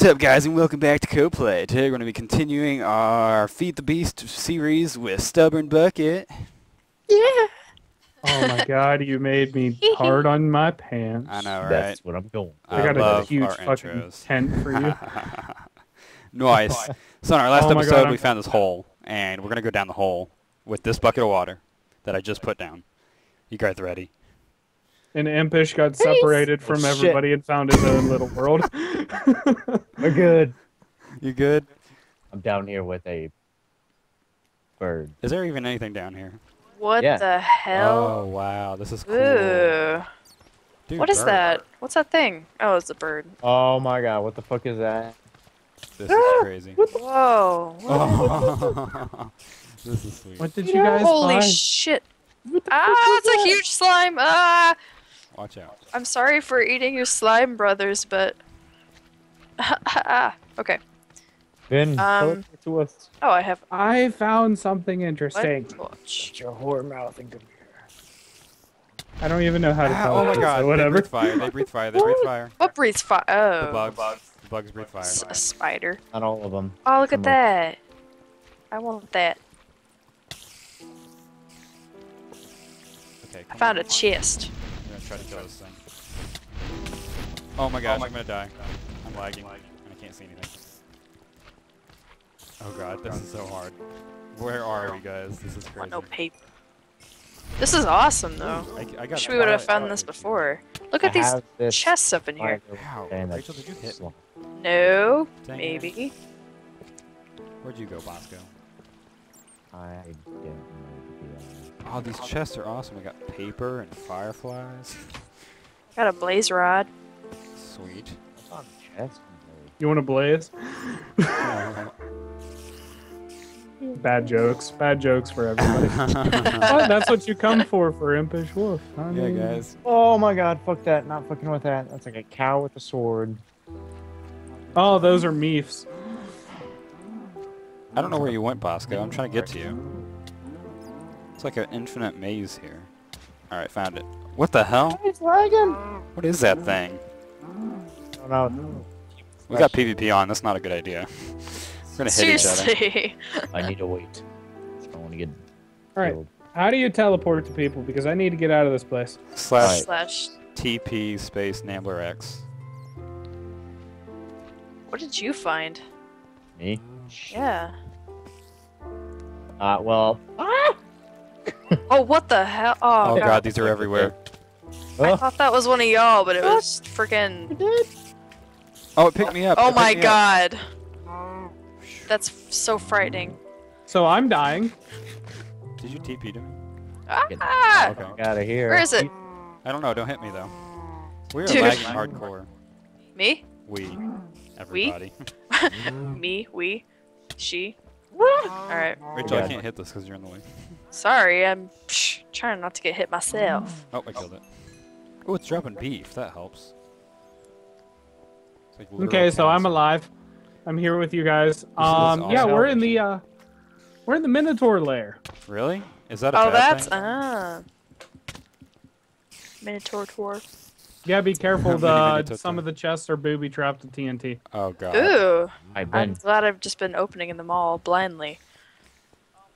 What's up, guys, and welcome back to Co-Play. Today we're going to be continuing our Feed the Beast series with Stubborn Bucket. Yeah! Oh my god, you made me hard on my pants. I know, right? That's what I'm doing. I got a huge fucking tent for you. Nice. So in our last episode, we found this hole, and we're going to go down the hole with this bucket of water that I just put down. You guys ready? And Impish got separated from everybody and found his own little world. We're good. You good? I'm down here with a bird. Is there even anything down here? What the hell? Oh, wow. This is cool. Ooh. Dude, what is that? What's that thing? Oh, it's a bird. Oh, my God. What the fuck is that? This is crazy. Whoa. Oh. This is sweet. What did you guys find? Holy shit. Ah, it's a huge slime. Ah. Watch out. I'm sorry for eating your slime brothers, but... okay. Ben, to us. Oh, I have... I found something interesting. Watch your whore mouth and come here. I don't even know how to tell. Oh my god, whatever. They breathe fire, they breathe fire, they breathe fire. What breathes fire? Oh. The bugs. The bugs breathe fire. A spider. Not all of them. Oh, look at that. I want that. Okay, I found a chest. I'm gonna try to kill this thing. Oh my god, I'm gonna die. I'm lagging, and I can't see anything. Oh god, this is so hard. Where are we, guys? This is crazy. No paper. This is awesome, though. I wish we would have found this before. Look at these chests up in here. Wow, Rachel, did you hit one? No, maybe. Where'd you go, Bosco? I didn't know. Oh, these chests are awesome. I got paper and fireflies. Got a blaze rod. Sweet. You want a blaze? Bad jokes. Bad jokes for everybody. Oh, that's what you come for Impish Wolf. I mean... Yeah, guys. Oh my god, fuck that. Not fucking with that. That's like a cow with a sword. Oh, those are meefs. I don't know where you went, Bosco. I'm trying to get to you. It's like an infinite maze here. Alright, found it. What the hell? It's lagging! What is that thing? I don't know. We got PvP on, that's not a good idea. We're gonna hit each other. I need to wait. I want to get killed. How do you teleport to people? Because I need to get out of this place. Slash TP space Nambler X. What did you find? Me? Yeah. Well... Ah! Oh, what the hell? Oh, god, these are everywhere. I thought that was one of y'all, but it was freaking... Oh, it picked me up. Oh my god. That's so frightening. So I'm dying. Did you TP to me? Ah! Okay. Get out of here. Where is it? I don't know. Don't hit me, though. We're lagging hardcore. Me? We. Everybody. We? Me, we, she. Alright. Rachel, I can't hit this because you're in the way. Sorry, I'm trying not to get hit myself. Oh, I killed it. Oh, it's dropping beef. That helps. Like okay, so I'm alive. I'm here with you guys. Yeah, we're in the Minotaur lair. Really? Is that a bad thing? Minotaur tour. Yeah, be careful. Some of the chests are booby trapped with TNT. Oh god. Ooh. I'm glad I've just been opening them all blindly.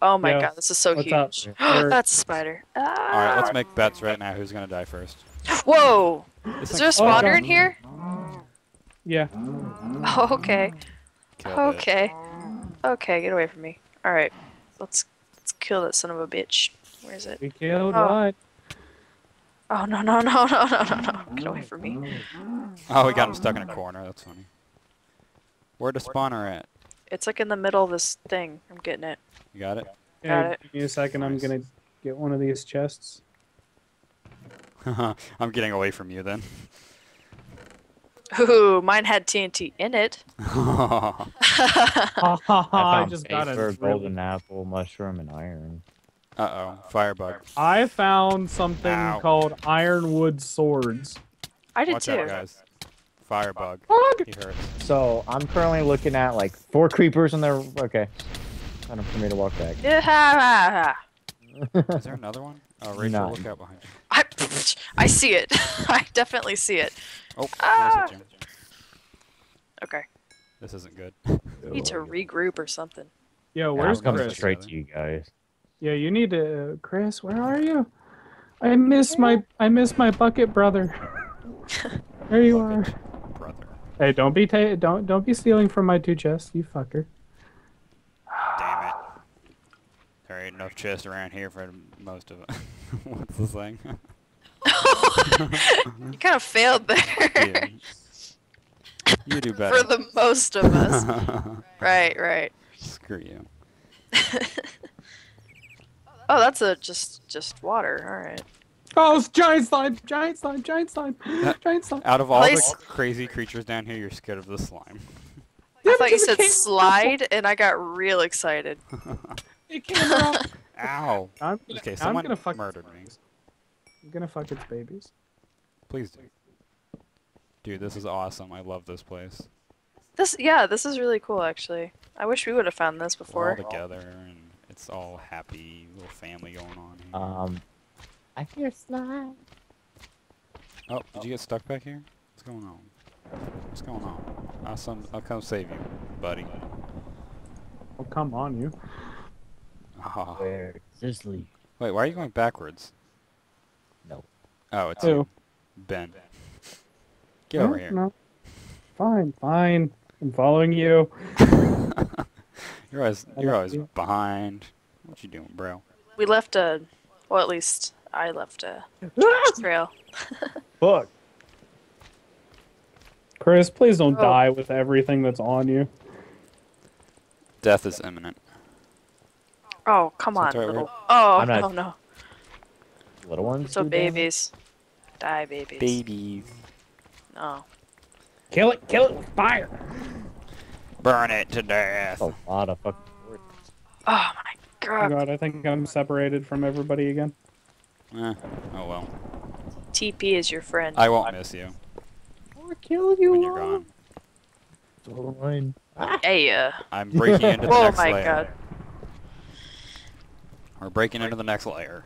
Oh my god, this is so huge. That's a spider. Ah. Alright, let's make bets right now who's gonna die first. Whoa! Is there a spawner in here? Yeah. Oh, okay. Okay, get away from me. Alright. Let's kill that son of a bitch. Where is it? We killed one. Oh no no no no no no no. Get away from me. Oh, we got him stuck in a corner, that's funny. Where'd the spawner at? It's like in the middle of this thing. I'm getting it. You got it? Yeah, got it. Give me a second. I'm going to get one of these chests. I'm getting away from you then. Ooh, mine had TNT in it. I just got a golden apple, mushroom, and iron. Uh-oh. Firebug. I found something called ironwood swords. I did too. Watch out, guys. Firebug. He hurts. So, I'm currently looking at like 4 creepers in there. Okay. Time for me to walk back. Is there another one? Oh, Rachel, look out behind you. I see it. I definitely see it. Oh, okay. This isn't good. Need to regroup or something. Yo, where's Chris? I'm coming straight to you guys. Yeah, you need to... Chris, where are you? I miss my bucket brother. There you are. Brother. Hey, don't be stealing from my two chests, you fucker. Damn it. There ain't enough chests around here for most of it. What's the thing? You kind of failed there. Yeah. You do better. For the most of us. Right, right. Screw you. Oh, that's a just water. All right. Oh, it's giant slime! Giant slime! Giant slime! Giant slime! Out of all the crazy creatures down here, you're scared of the slime. I thought you said slide, and I got real excited. It came out. Ow! Okay, someone murdered me. I'm gonna fuck its babies. Please do. Dude, this is awesome. I love this place. This is really cool, actually. I wish we would have found this before. We're all together, and it's all happy little family going on here. I hear slime. Oh, did you get stuck back here? What's going on? What's going on? I'll come save you, buddy. Oh, come on, you. Oh. Where? Sizzly. Wait, why are you going backwards? No. Oh, it's you. Ben. Get over here. No. Fine, fine. I'm following you. you're always behind. What you doing, bro? We left a... Well, at least I left a trail. Fuck. Chris, please don't die with everything that's on you. Death is imminent. Oh, come on. Little... Oh, no, no. Little ones? So babies. Die, babies. Babies. No. Kill it with fire. Burn it to death. That's a lot of fucking words. Oh my god. Oh god, I think I'm separated from everybody again. Eh, oh well. TP is your friend. I won't miss you. I'll kill you when you're gone. It's fine. Hey, I'm breaking into the next layer. Oh my god. We're breaking into the next layer.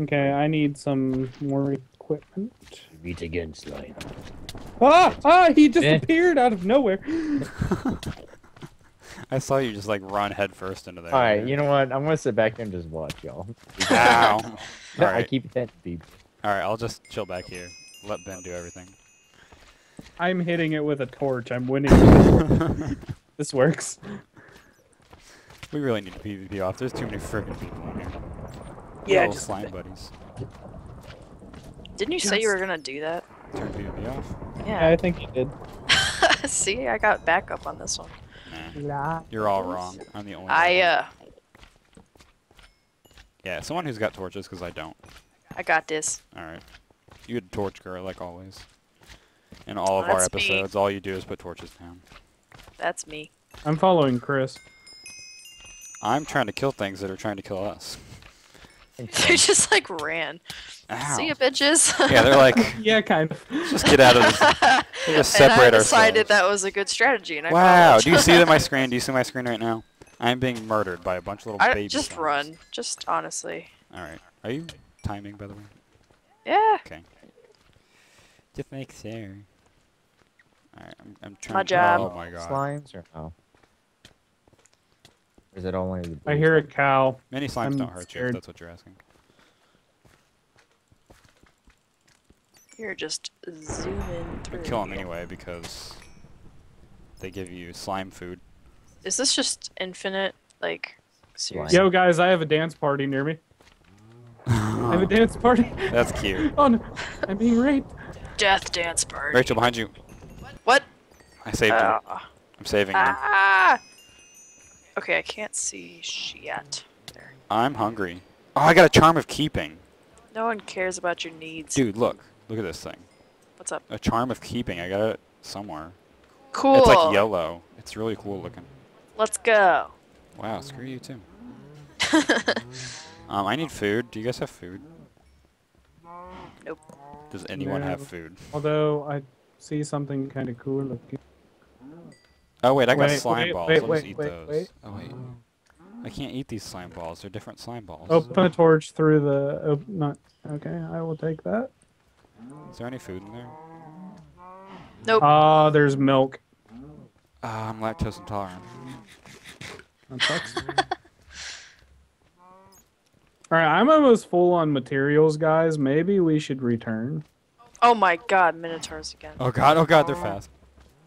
Okay, I need some more equipment. Beat against slime. Ah! He disappeared out of nowhere. I saw you just like run headfirst into there. All right, you know what? I'm gonna sit back here and just watch y'all. Ow! All right. I keep that deep. All right, I'll just chill back here. Let Ben do everything. I'm hitting it with a torch. I'm winning. This works. We really need to PvP off. There's too many freaking people in here. Yeah, just slime buddies. Didn't you say you were gonna do that? Turn PvP off? Yeah, I think you did. See, I got backup on this one. Nah. You're all wrong. I'm the only one. Yeah, someone who's got torches, because I don't. I got this. Alright. You had a torch girl, like always. In all of our episodes, all you do is put torches down. That's me. I'm following Chris. I'm trying to kill things that are trying to kill us. They just like ran. Ow. See ya, bitches. Yeah, they're like. Yeah, kind of. Just get out of this. We'll just separate ourselves. I decided that was a good strategy. And I do you see that my screen? Do you see my screen right now? I'm being murdered by a bunch of little babies. Just stars. Run. Just honestly. All right. Are you timing, by the way? Yeah. Okay. Just make sure. All right. I'm trying. My job. Oh my god. Slimes or no? Is it only the I hear a cow. Many slimes don't hurt you, if that's what you're asking. You're just zooming through. I kill them anyway because they give you slime food. Is this just infinite, like, seriously? Yo, guys, I have a dance party near me. I have a dance party. That's cute. Oh, no. I'm being raped. Death dance party. Rachel, behind you. What? I saved you. I'm saving you. Okay, I can't see shit. There. I'm hungry. Oh, I got a charm of keeping. No one cares about your needs. Dude, look. Look at this thing. What's up? A charm of keeping. I got it somewhere. Cool. It's like yellow. It's really cool looking. Let's go. Wow, screw you too. I need food. Do you guys have food? Nope. Does anyone have food? Although, I see something kind of cool looking. Oh wait, I got slime balls. I'll just eat those. Oh wait, I can't eat these slime balls. They're different slime balls. Open a torch through the. Okay, I will take that. Is there any food in there? Nope. Ah, there's milk. I'm lactose intolerant. That sucks. Alright, I'm almost full on materials, guys. Maybe we should return. Oh my god, Minotaurs again. Oh god, they're fast.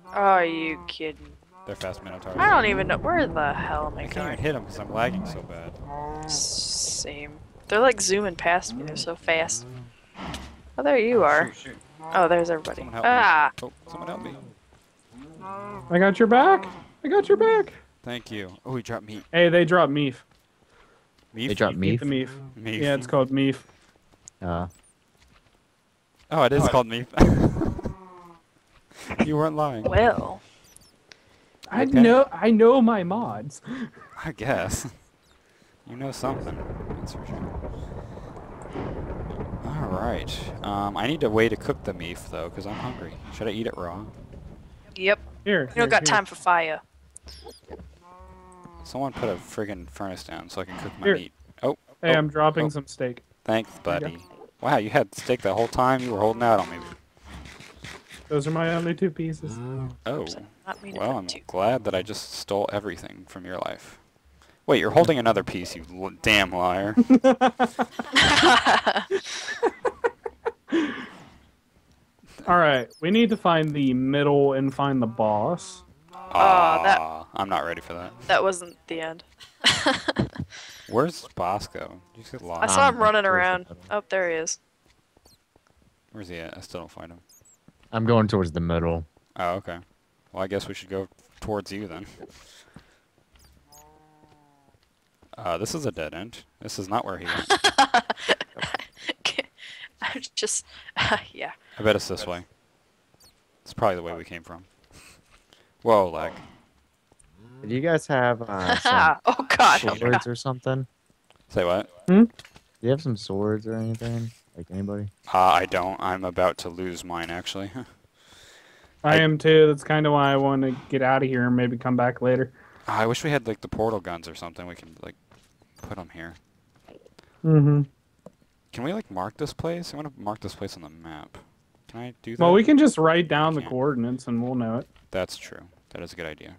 Are you kidding? They're fast Minotaurs. I don't even know. Where the hell am I going? I can't even hit them because I'm lagging so bad. Same. They're like zooming past me. They're so fast. Oh, there you are. Shoot, shoot. Oh, there's everybody. Ah! Oh, someone help me. I got your back. I got your back. Thank you. Oh, he dropped meat. Hey, they dropped meef. Meef? They dropped meef? The meef. Meef. Yeah, it's called meef. Oh, it is called meef. You weren't lying. Well. I know my mods. I guess. You know something. That's for sure. Alright. I need a way to cook the meef, though, because I'm hungry. Should I eat it raw? Yep. Here. You don't got time for fire. Someone put a friggin' furnace down so I can cook my meat. Oh. Hey, I'm dropping some steak. Thanks, buddy. Wow, you had steak the whole time? You were holding out on me. Those are my only two pieces. Oh. Well, I'm glad that I just stole everything from your life. Wait, you're holding another piece, you damn liar. Alright, we need to find the middle and find the boss. I'm not ready for that. That wasn't the end. Where's Bosco? I saw him running around. Oh, there he is. Where's he at? I still don't find him. I'm going towards the middle. Oh, okay. Well, I guess we should go towards you then. This is a dead end. This is not where he went. I'm just... yeah. I bet it's this way. It's probably the way we came from. Whoa, lag. Do you guys have some swords or something? Say what? Hmm? Do you have some swords or anything? Like anybody? I don't. I'm about to lose mine, actually. I am too. That's kind of why I want to get out of here and maybe come back later. I wish we had like the portal guns or something. We can like put them here. Mm-hmm. Can we like mark this place? I want to mark this place on the map. Can I do that? Well, we can just write down the coordinates and we'll know it. That's true. That is a good idea.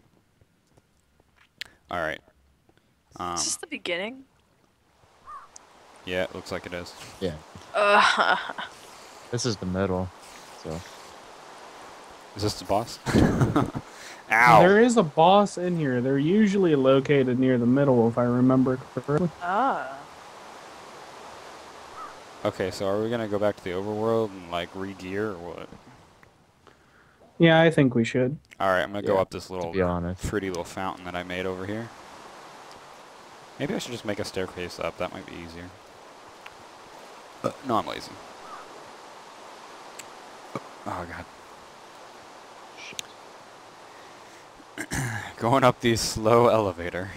All right. Is this the beginning? Yeah, it looks like it is. Yeah. This is the middle, so. Is this the boss? Ow. There is a boss in here. They're usually located near the middle, if I remember correctly. Ah. Okay, so are we gonna go back to the overworld and like re-gear or what? Yeah, I think we should. All right, I'm gonna go up this little pretty little fountain that I made over here. Maybe I should just make a staircase up. That might be easier. No, I'm lazy. Oh god. Going up the slow elevator.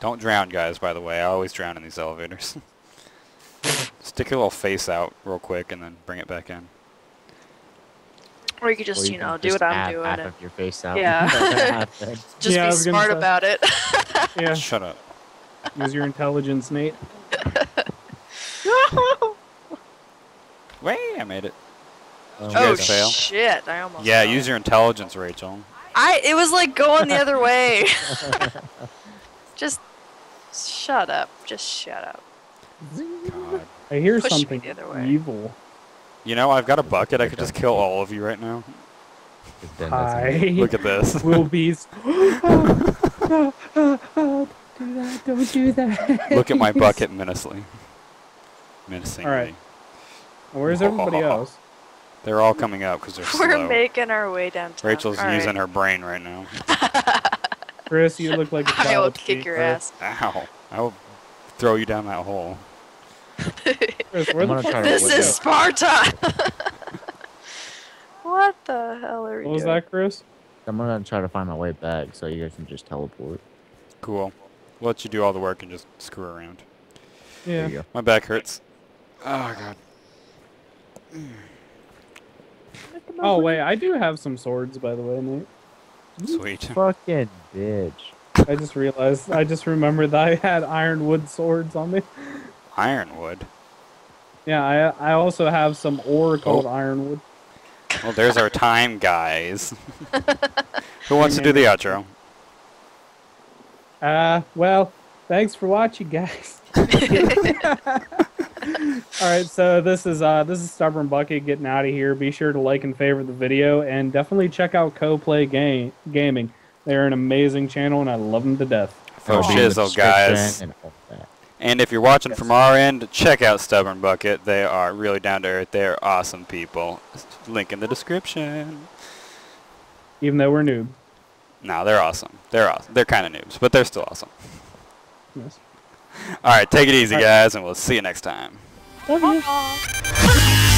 Don't drown, guys, by the way. I always drown in these elevators. Stick your little face out real quick and then bring it back in. Or you could just, you know, do what I'm doing. Half of your face out. Yeah. Just be smart about it. Yeah. Shut up. Use your intelligence, Nate. No! Wait, I made it. Oh, shit. I almost fell. Use your intelligence, Rachel. It was like going the other way. Just shut up. Just shut up. God. I hear something evil. You know, I've got a bucket. I could just kill all of you right now. Hi. Look at this. Will bees. Do that. Don't do that. Look at my bucket menacingly. All right. Where's everybody else? They're all coming up because they're slow. We're making our way downtown. Rachel's using her brain right now. Chris, you look like a child. I will kick your ass. Ow. I will throw you down that hole. Chris, this is Sparta! What the hell are you doing? What was that, Chris? I'm going to try to find my way back so you guys can just teleport. Cool. We'll let you do all the work and just screw around. Yeah. There you go. My back hurts. Oh, God. Oh, wait, I do have some swords, by the way, Nate. Sweet. Fucking bitch. I just realized, I just remembered that I had ironwood swords on me. Ironwood? Yeah, I also have some ore called ironwood. Well, there's our time, guys. Who wants to do the outro? Well, thanks for watching, guys. All right, so this is Stubborn Bucket getting out of here. Be sure to like and favorite the video, and definitely check out Co-Play Gaming. They're an amazing channel, and I love them to death. For shizzle, guys. And if you're watching from our end, check out Stubborn Bucket. They are really down to earth. They're awesome people. Link in the description. Even though we're noob. No, they're awesome. They're awesome. They're kind of noobs, but they're still awesome. Yes. All right, take it easy, guys, and we'll see you next time. Love you.